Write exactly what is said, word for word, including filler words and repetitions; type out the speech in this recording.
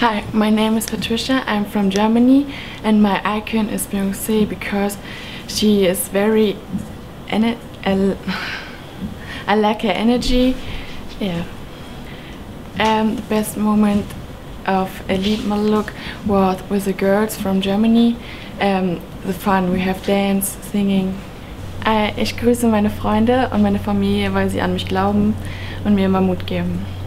Hi, my name is Patricia, I'm from Germany, and my icon is Beyoncé because she is very... I like her energy. Yeah. Um, the best moment of Elite Model look was with the girls from Germany. Um, the fun, we have dance, singing. Ich grüße meine Freunde und meine Familie, weil sie an mich glauben und mir immer Mut geben.